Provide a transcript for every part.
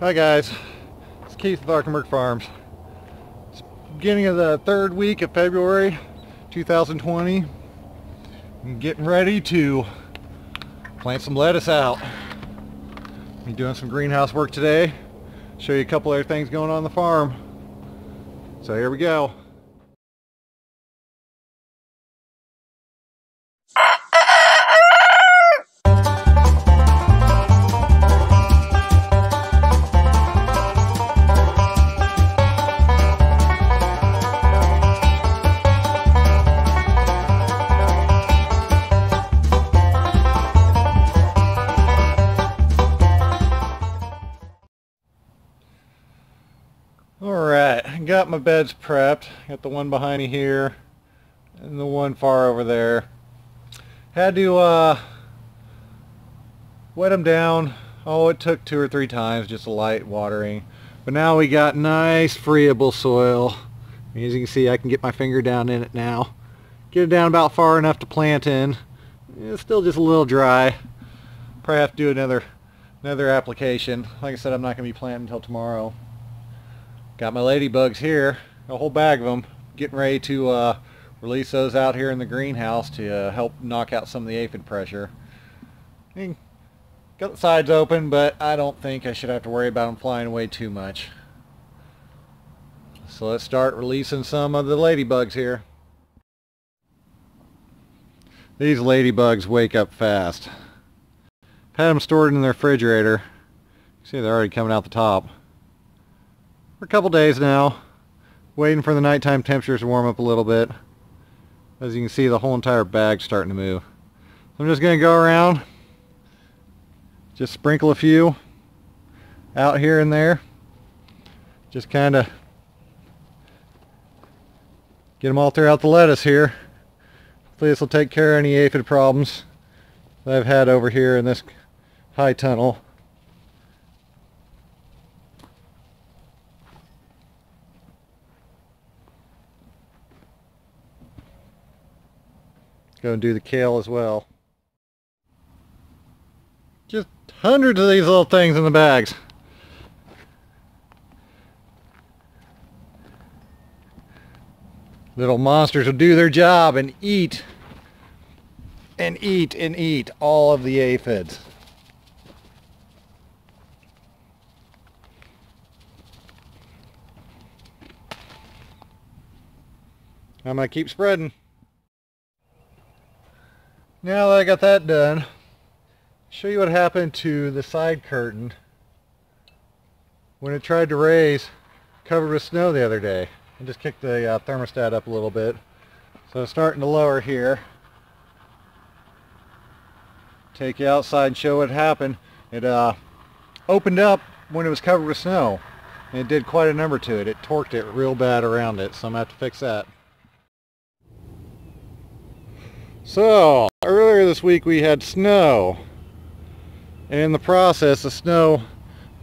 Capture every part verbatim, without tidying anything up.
Hi guys, it's Keith with Arkenberg Farms. It's beginning of the third week of February two thousand twenty. I'm getting ready to plant some lettuce out. I'm doing some greenhouse work today. Show you a couple other things going on, on the farm. So here we go. Alright, got my beds prepped. Got the one behind me here and the one far over there. Had to uh, wet them down. Oh, it took two or three times, just a light watering. But now we got nice friable soil. And as you can see, I can get my finger down in it now. Get it down about far enough to plant in. It's still just a little dry. Probably have to do another, another application. Like I said, I'm not going to be planting until tomorrow. Got my ladybugs here, a whole bag of them. Getting ready to uh, release those out here in the greenhouse to uh, help knock out some of the aphid pressure. And got the sides open, but I don't think I should have to worry about them flying away too much. So let's start releasing some of the ladybugs here. These ladybugs wake up fast. Had them stored in the refrigerator. See, they're already coming out the top. For a couple days now, waiting for the nighttime temperatures to warm up a little bit. As you can see, the whole entire bag's starting to move. I'm just going to go around, just sprinkle a few out here and there. Just kind of get them all throughout the lettuce here. Hopefully this will take care of any aphid problems that I've had over here in this high tunnel. Go and do the kale as well. Just hundreds of these little things in the bags. Little monsters will do their job and eat and eat and eat all of the aphids. I'm gonna keep spreading. Now that I got that done, I'll show you what happened to the side curtain when it tried to raise covered with snow the other day. I just kicked the uh, thermostat up a little bit. So it's starting to lower here. Take you outside and show what happened. It uh, opened up when it was covered with snow, and it did quite a number to it. It torqued it real bad around it, so I'm going to have to fix that. So, earlier this week we had snow, and in the process the snow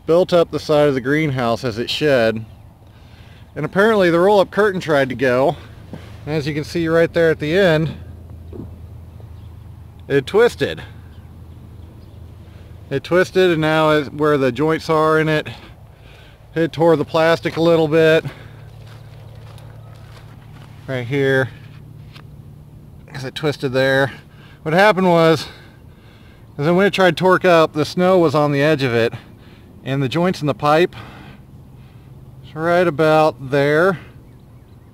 built up the side of the greenhouse as it shed, and apparently the roll-up curtain tried to go, and as you can see right there at the end, it twisted. It twisted, and now where the joints are in it, it tore the plastic a little bit, right here. It twisted there. What happened was, as I went and tried to torque up, the snow was on the edge of it, and the joints in the pipe, it's right about there.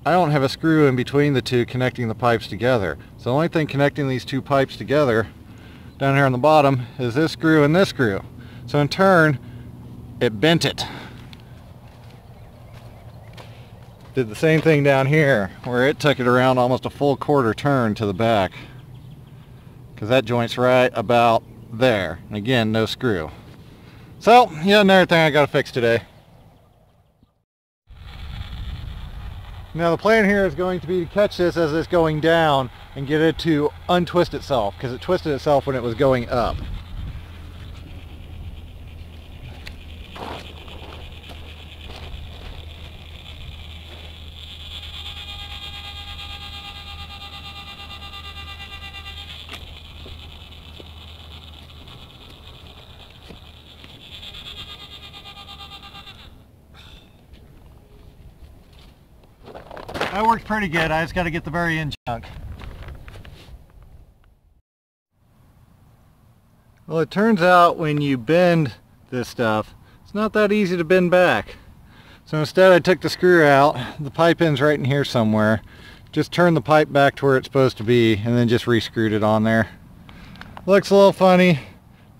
I don't have a screw in between the two connecting the pipes together. So the only thing connecting these two pipes together, down here on the bottom, is this screw and this screw. So in turn, it bent it. Did the same thing down here, where it took it around almost a full quarter turn to the back, because that joint's right about there, and again, no screw. So, yeah, another thing I gotta fix today. Now the plan here is going to be to catch this as it's going down and get it to untwist itself, because it twisted itself when it was going up. That worked pretty good. I just got to get the very end chunk. Well, it turns out when you bend this stuff, it's not that easy to bend back. So instead I took the screw out. The pipe end's right in here somewhere. Just turned the pipe back to where it's supposed to be and then just re-screwed it on there. Looks a little funny,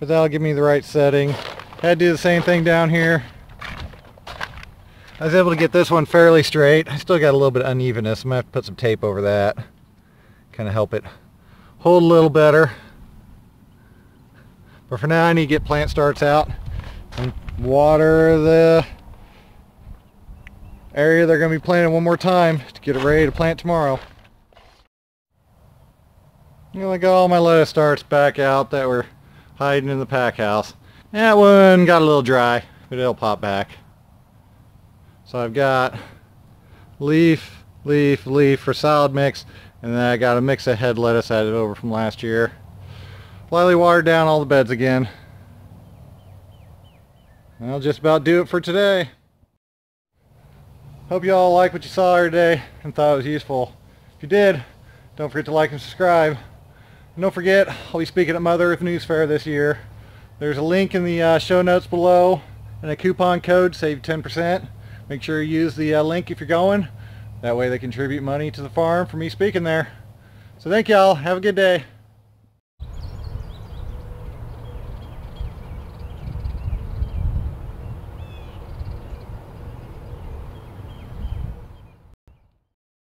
but that'll give me the right setting. Had to do the same thing down here. I was able to get this one fairly straight. I still got a little bit of unevenness. I'm going to have to put some tape over that. Kind of help it hold a little better. But for now I need to get plant starts out and water the area they're going to be planting one more time to get it ready to plant tomorrow. You know, I got all my lettuce starts back out that were hiding in the pack house. That one got a little dry, but it'll pop back. So I've got leaf, leaf, leaf for solid mix, and then I got a mix of head lettuce added over from last year. Lightly watered down all the beds again. And that'll just about do it for today. Hope you all liked what you saw here today and thought it was useful. If you did, don't forget to like and subscribe. And don't forget, I'll be speaking at Mother Earth News Fair this year. There's a link in the uh, show notes below and a coupon code, save ten percent. Make sure you use the uh, link if you're going. That way they contribute money to the farm for me speaking there. So thank y'all. Have a good day.